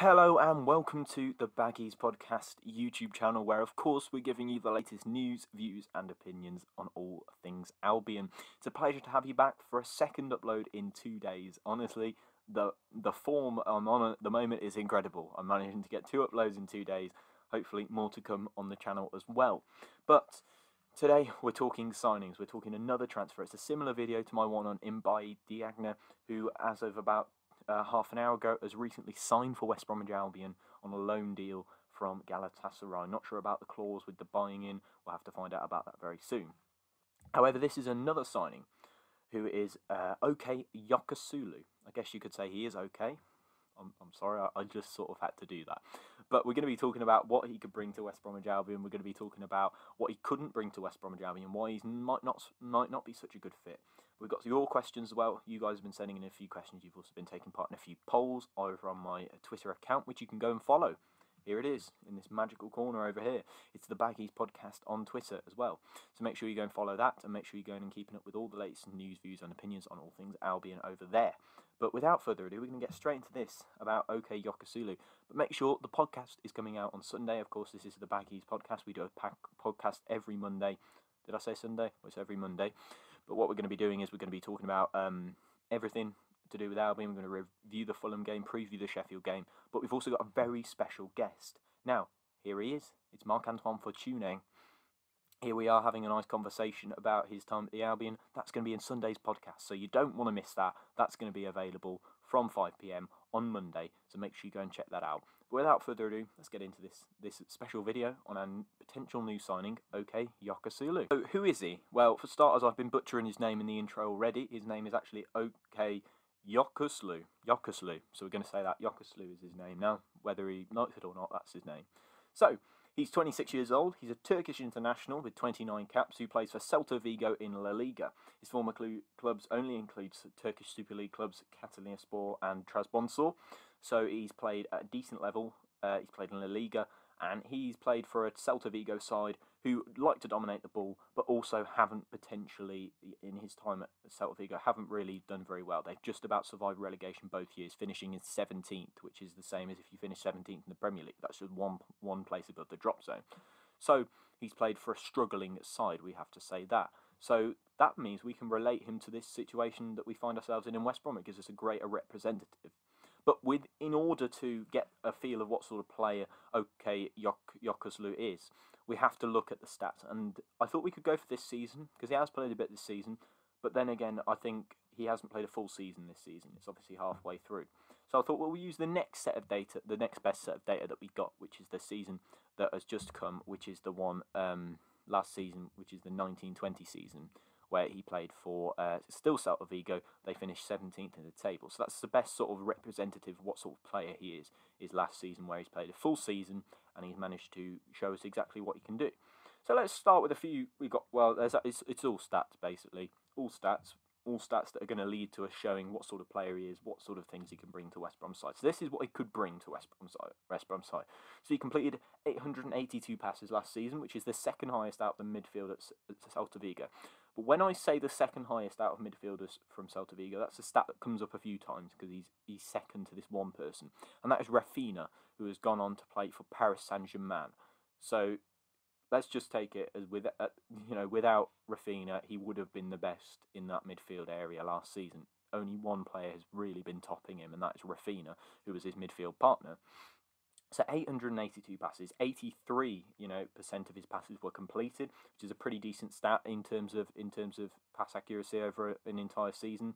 Hello and welcome to The Baggies Podcast YouTube channel, where of course we're giving you the latest news, views and opinions on all things Albion. It's a pleasure to have you back for a second upload in 2 days. Honestly, the form I'm on at the moment is incredible. I'm managing to get 2 uploads in 2 days, hopefully more to come on the channel as well. But today we're talking signings, we're talking another transfer. It's a similar video to my one on Mbaye Diagne, who as of about half an hour ago has recently signed for West Bromwich Albion on a loan deal from Galatasaray. Not sure about the clause with the buying in, we'll have to find out about that very soon. However, this is another signing who is Okay Yokuslu. I guess you could say he is okay. I'm sorry, I just sort of had to do that. But we're going to be talking about what he could bring to West Bromwich Albion, we're going to be talking about what he couldn't bring to West Bromwich Albion, why he might not be such a good fit. We've got your questions as well. You guys have been sending in a few questions, you've also been taking part in a few polls over on my Twitter account, which you can go and follow. Here it is, in this magical corner over here. It's The Baggies Podcast on Twitter as well. So make sure you go and follow that, and make sure you go and keeping up with all the latest news, views and opinions on all things Albion over there. But without further ado, we're going to get straight into this about Okay Yokuslu. But make sure the podcast is coming out on Sunday. Of course, this is The Baggies Podcast. We do a podcast every Monday. Did I say Sunday? Well, it's every Monday. But what we're going to be doing is we're going to be talking about everything to do with Albion. We're going to review the Fulham game, preview the Sheffield game, but we've also got a very special guest. Now, here he is. It's Marc-Antoine Fortuné. Here we are having a nice conversation about his time at the Albion. That's going to be in Sunday's podcast, so you don't want to miss that. That's going to be available from 5 p.m. on Monday, so make sure you go and check that out. But without further ado, let's get into this special video on a potential new signing, Okay Yokuslu. So who is he? Well, for starters, I've been butchering his name in the intro already. His name is actually Okay Yokuslu. Yokuslu. So we're going to say that. Yokuslu is his name now. Whether he likes it or not, that's his name. So he's 26 years old. He's a Turkish international with 29 caps who plays for Celta Vigo in La Liga. His former clubs only includes Turkish Super League clubs Katalonyaspor and Trabzonspor. So he's played at a decent level. He's played in La Liga, and he's played for a Celta Vigo side who like to dominate the ball, but also haven't potentially, in his time at Celta Vigo, haven't really done very well. They've just about survived relegation both years, finishing in 17th, which is the same as if you finish 17th in the Premier League. That's just one place above the drop zone. So he's played for a struggling side, we have to say that. So that means we can relate him to this situation that we find ourselves in West Brom. It gives us a greater representative. But in order to get a feel of what sort of player Okay Yokuslu is, we have to look at the stats. And I thought we could go for this season, because he has played a bit this season. But then again, I think he hasn't played a full season this season. It's obviously halfway through. So I thought, well, we'll use the next set of data, the next best set of data that we got, which is the season that has just come, which is the one last season, which is the 19-20 season, where he played for still Celta Vigo. They finished 17th in the table. So that's the best sort of representative of what sort of player he is last season, where he's played a full season and he's managed to show us exactly what he can do. So let's start with a few. We've got, well, it's all stats, basically. All stats that are going to lead to us showing what sort of player he is, what sort of things he can bring to West Brom side. So this is what he could bring to West Brom side. So he completed 882 passes last season, which is the second highest out of the midfield at Celta Vigo. But when I say the second highest out of midfielders from Celta Vigo, that's a stat that comes up a few times, because he's second to this one person, and that is Rafinha, who has gone on to play for Paris Saint-Germain. So let's just take it as without Rafinha, he would have been the best in that midfield area last season. Only one player has really been topping him, and that is Rafinha, who was his midfield partner. So 882 passes, 83% of his passes were completed, which is a pretty decent stat in terms of pass accuracy over an entire season.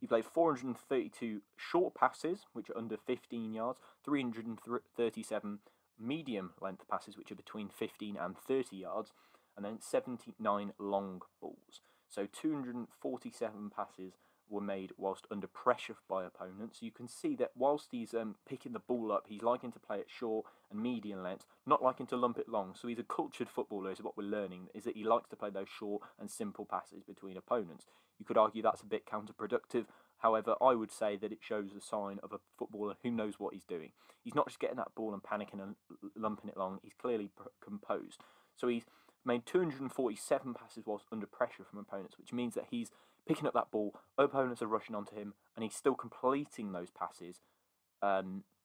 He played 432 short passes, which are under 15 yards, 337 medium length passes, which are between 15 and 30 yards, and then 79 long balls. So 247 passes were made whilst under pressure by opponents. You can see that whilst he's picking the ball up, he's liking to play it short and medium length, not liking to lump it long. So he's a cultured footballer, is what we're learning, is that he likes to play those short and simple passes between opponents. You could argue that's a bit counterproductive. However, I would say that it shows a sign of a footballer who knows what he's doing. He's not just getting that ball and panicking and lumping it long. He's clearly composed. So he's made 247 passes whilst under pressure from opponents, which means that he's picking up that ball, opponents are rushing onto him, and he's still completing those passes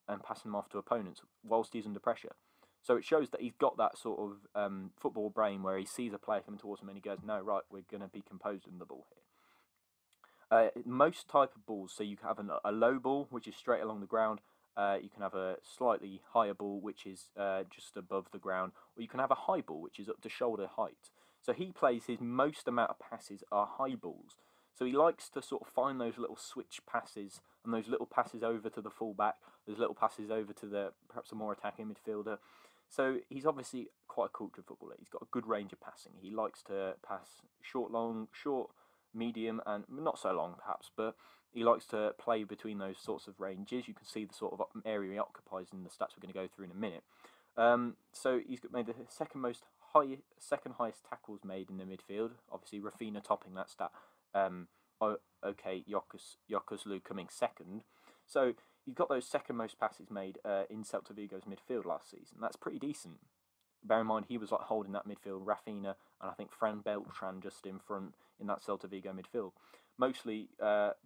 and passing them off to opponents whilst he's under pressure. So it shows that he's got that sort of football brain where he sees a player coming towards him and he goes, no, right, we're going to be composed in the ball here. Most type of balls, so you can have a low ball, which is straight along the ground. You can have a slightly higher ball, which is just above the ground. Or you can have a high ball, which is up to shoulder height. So he plays his most amount of passes are high balls. So he likes to sort of find those little switch passes and those little passes over to the fullback, those little passes over to the perhaps a more attacking midfielder. So he's obviously quite a cultured footballer. He's got a good range of passing. He likes to pass short, long, short, medium, and not so long perhaps, but he likes to play between those sorts of ranges. You can see the sort of area he occupies in the stats we're going to go through in a minute. So he's made the second highest tackles made in the midfield. Obviously Rafinha topping that stat. Okay, Yokuslu coming second. So you've got those second most passes made in Celta Vigo's midfield last season. That's pretty decent. Bear in mind he was like holding that midfield, Rafinha and I think Fran Beltran just in front in that Celta Vigo midfield. Mostly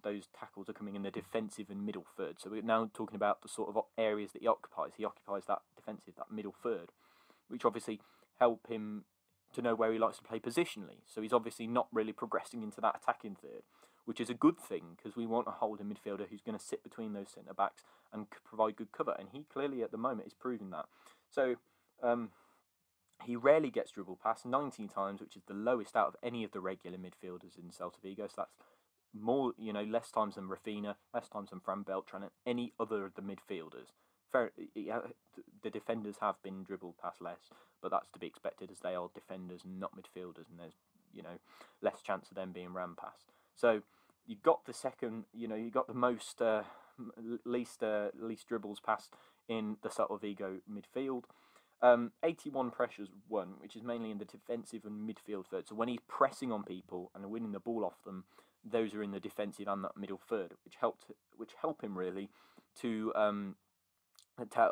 those tackles are coming in the defensive and middle third. So we're now talking about the sort of areas that he occupies. He occupies that defensive, that middle third, which obviously help him to know where he likes to play positionally. So he's obviously not really progressing into that attacking third, which is a good thing because we want a holding midfielder who's going to sit between those centre-backs and provide good cover. And he clearly at the moment is proving that. So he rarely gets dribble pass, 19 times, which is the lowest out of any of the regular midfielders in Celta Vigo. So that's more, less times than Rafinha, less times than Fran Beltran and any other of the midfielders. The defenders have been dribbled past less, but that's to be expected as they are defenders and not midfielders, and there's less chance of them being ran past. So you got the second, you got the most least dribbles passed in the Celta Vigo midfield. 81 pressures won, which is mainly in the defensive and midfield third. So when he's pressing on people and winning the ball off them, those are in the defensive and that middle third, which help him really to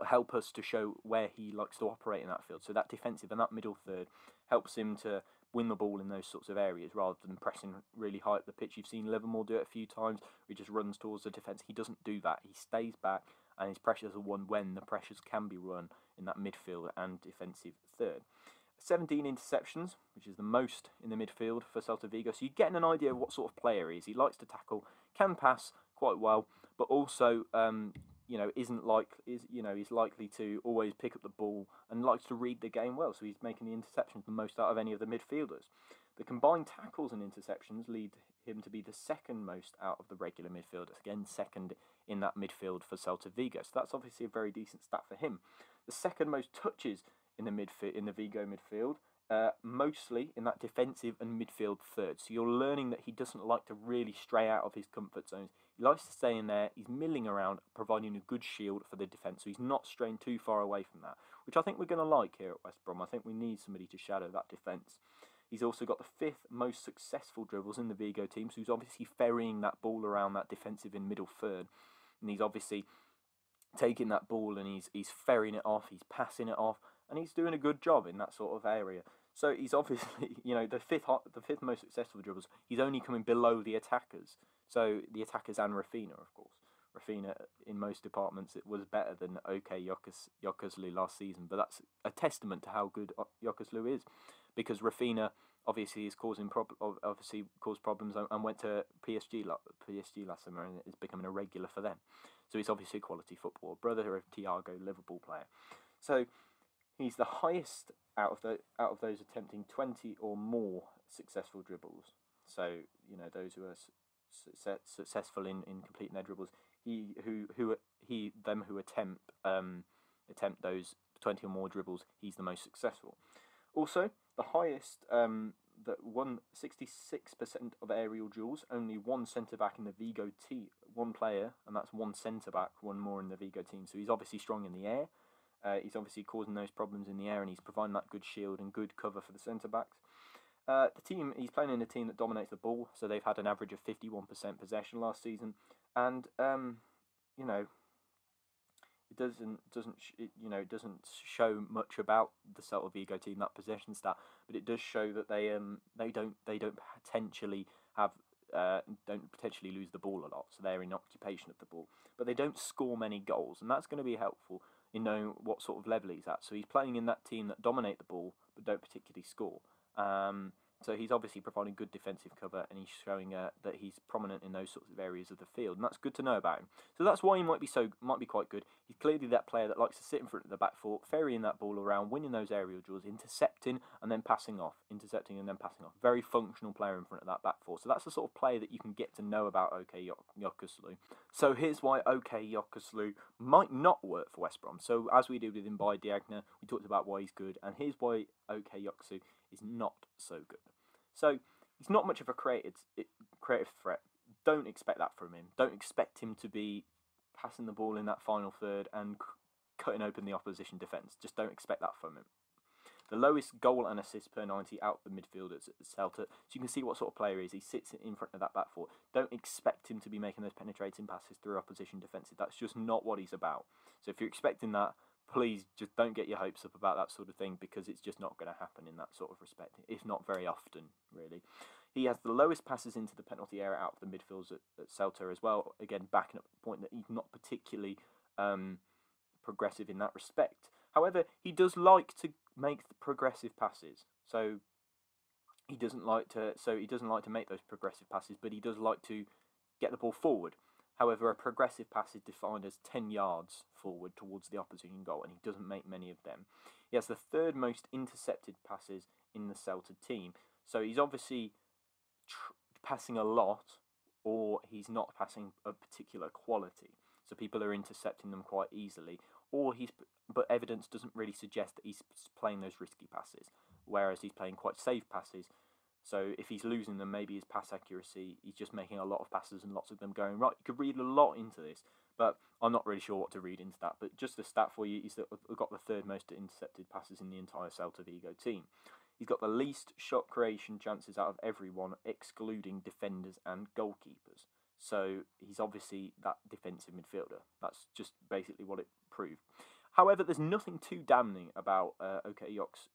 help us to show where he likes to operate in that field. So that defensive and that middle third helps him to win the ball in those sorts of areas rather than pressing really high up the pitch. You've seen Livermore do it a few times. He just runs towards the defence. He doesn't do that. He stays back and his pressures are won when the pressures can be run in that midfield and defensive third. 17 interceptions, which is the most in the midfield for Celta Vigo. So you're getting an idea of what sort of player he is. He likes to tackle, can pass quite well, but also he's likely to always pick up the ball and likes to read the game well, so he's making the interceptions the most out of any of the midfielders. The combined tackles and interceptions lead him to be the second most out of the regular midfielders, again second in that midfield for Celta Vigo, so that's obviously a very decent stat for him. The second most touches in the Vigo midfield, mostly in that defensive and midfield third. So you're learning that he doesn't like to really stray out of his comfort zones. He likes to stay in there. He's milling around, providing a good shield for the defence, so he's not straying too far away from that, which I think we're going to like here at West Brom. I think we need somebody to shadow that defence. He's also got the fifth most successful dribbles in the Vigo team, so he's obviously ferrying that ball around that defensive and middle third, and he's obviously taking that ball and he's ferrying it off, he's passing it off, and he's doing a good job in that sort of area. So he's obviously, the fifth most successful dribbles. He's only coming below the attackers. So the attackers and Rafinha, of course. Rafinha, in most departments, it was better than okay Yokuslu last season, but that's a testament to how good Yokuslu is, because Rafinha obviously is caused problems and went to PSG last summer and is becoming a regular for them. So he's obviously a quality footballer, brother of Thiago, Liverpool player. So he's the highest out of those attempting 20 or more successful dribbles. So those who are successful in completing their dribbles, who attempt those 20 or more dribbles, he's the most successful. Also, the highest that won 66% of aerial duels. Only one centre back in the Vigo team, one player, and that's one centre back, one more in the Vigo team. So he's obviously strong in the air. He's obviously causing those problems in the air, and he's providing that good shield and good cover for the centre-backs. He's playing in a team that dominates the ball, so they've had an average of 51% possession last season. And it doesn't show much about the Celta Vigo team, that possession stat, but it does show that they don't potentially have don't potentially lose the ball a lot, so they're in occupation of the ball, but they don't score many goals, and that's going to be helpful in knowing what sort of level he's at. So he's playing in that team that dominate the ball but don't particularly score. So he's obviously providing good defensive cover, and he's showing that he's prominent in those sorts of areas of the field, and that's good to know about him. So that's why he might be quite good. He's clearly that player that likes to sit in front of the back four, ferrying that ball around, winning those aerial duels, intercepting and then passing off, intercepting and then passing off. Very functional player in front of that back four. So that's the sort of player that you can get to know about Okay Yokuslu. So here's why Okay Yokuslu might not work for West Brom. So as we did with Mbaye Diagne, we talked about why he's good, and here's why Okay Yokuslu is not so good. So he's not much of a creative threat. Don't expect that from him. Don't expect him to be passing the ball in that final third and cutting open the opposition defence. Just don't expect that from him. The lowest goal and assist per 90 out the midfielders at Celta. So you can see what sort of player he is. He sits in front of that back four. Don't expect him to be making those penetrating passes through opposition defences. That's just not what he's about. So if you're expecting that, please just don't get your hopes up about that sort of thing, because it's just not going to happen in that sort of respect, if not very often, really. He has the lowest passes into the penalty area out of the midfields at Celta as well, again backing up the point that he's not particularly progressive in that respect. However, he does like to make the progressive passes, so he doesn't like to make those progressive passes, but he does like to get the ball forward. However, a progressive pass is defined as 10 yards forward towards the opposition goal, and he doesn't make many of them. He has the third most intercepted passes in the Celta team. So he's obviously passing a lot, or he's not passing a particular quality. So people are intercepting them quite easily, or but evidence doesn't really suggest that he's playing those risky passes, whereas he's playing quite safe passes. So if he's losing them, maybe his pass accuracy, he's just making a lot of passes and lots of them going right. You could read a lot into this, but I'm not really sure what to read into that. But just the stat for you is that we've got the third most intercepted passes in the entire Celta Vigo team. He's got the least shot creation chances out of everyone, excluding defenders and goalkeepers. So he's obviously that defensive midfielder. That's just basically what it proved. However, there's nothing too damning about Okay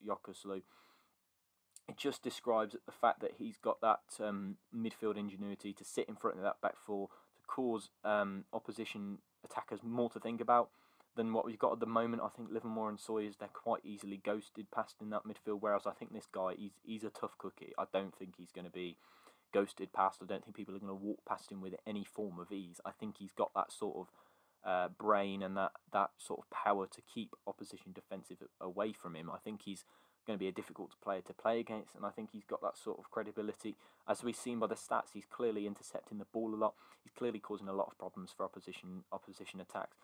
Yokuslu. It just describes the fact that he's got that midfield ingenuity to sit in front of that back four, to cause opposition attackers more to think about than what we've got at the moment. I think Livermore and Sawyers, they're quite easily ghosted past in that midfield, whereas I think this guy, he's a tough cookie. I don't think he's going to be ghosted past. I don't think people are going to walk past him with any form of ease. I think he's got that sort of brain and that sort of power to keep opposition defensive away from him. I think he's going to be a difficult player to play against, and I think he's got that sort of credibility. As we've seen by the stats, he's clearly intercepting the ball a lot. He's clearly causing a lot of problems for opposition attacks.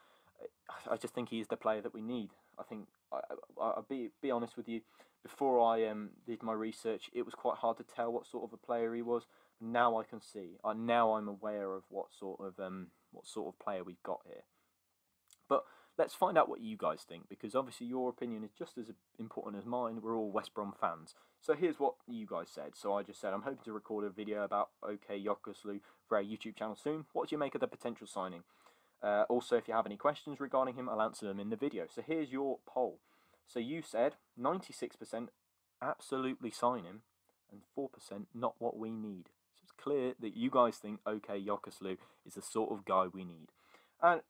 I just think he is the player that we need. I think I'll be honest with you. Before I did my research, it was quite hard to tell what sort of a player he was. Now I can see. Now I'm aware of what sort of player we've got here. But let's find out what you guys think, because obviously your opinion is just as important as mine. We're all West Brom fans. So here's what you guys said. So I just said I'm hoping to record a video about Okay Yokuslu for our YouTube channel soon. What do you make of the potential signing? Also, if you have any questions regarding him, I'll answer them in the video. So here's your poll. So you said 96% absolutely sign him, and 4% not what we need. So it's clear that you guys think Okay Yokuslu is the sort of guy we need. And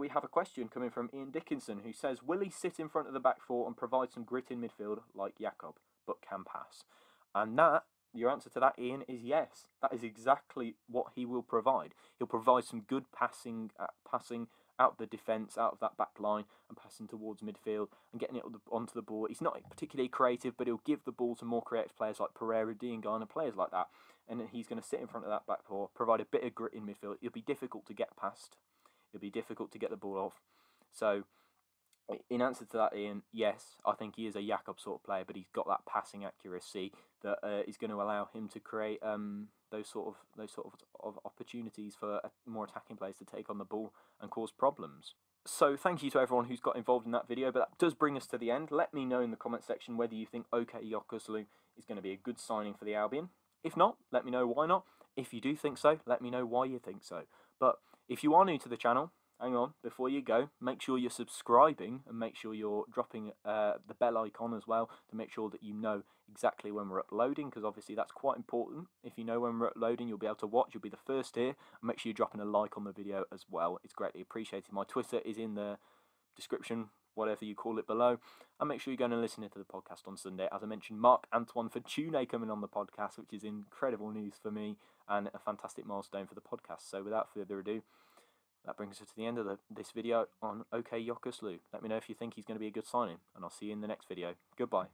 we have a question coming from Ian Dickinson, who says, will he sit in front of the back four and provide some grit in midfield like Jakob, but can pass? And your answer to that, Ian, is yes. That is exactly what he will provide. He'll provide some good passing out the defence, out of that back line, and passing towards midfield and getting it onto the ball. He's not particularly creative, but he'll give the ball to more creative players like Pereira, Diengana, players like that. And he's going to sit in front of that back four, provide a bit of grit in midfield. It'll be difficult to get past. It'd be difficult to get the ball off. So, in answer to that, Ian, yes, I think he is a Jakob sort of player, but he's got that passing accuracy that is going to allow him to create those sort of opportunities for more attacking players to take on the ball and cause problems. So thank you to everyone who's got involved in that video, but that does bring us to the end. Let me know in the comment section whether you think Okay Yokuslu is going to be a good signing for the Albion. If not, let me know why not. If you do think so, let me know why you think so. But if you are new to the channel, hang on, before you go, make sure you're subscribing and make sure you're dropping the bell icon as well to make sure that you know exactly when we're uploading, because obviously that's quite important. If you know when we're uploading, you'll be able to watch, you'll be the first here. And make sure you're dropping a like on the video as well. It's greatly appreciated. My Twitter is in the description, whatever you call it, below. And make sure you're going and listen to the podcast on Sunday. As I mentioned, Marc-Antoine Fortuné coming on the podcast, which is incredible news for me and a fantastic milestone for the podcast. So without further ado, that brings us to the end of this video on Okay Yokuslu. Let me know if you think he's going to be a good signing, and I'll see you in the next video. Goodbye.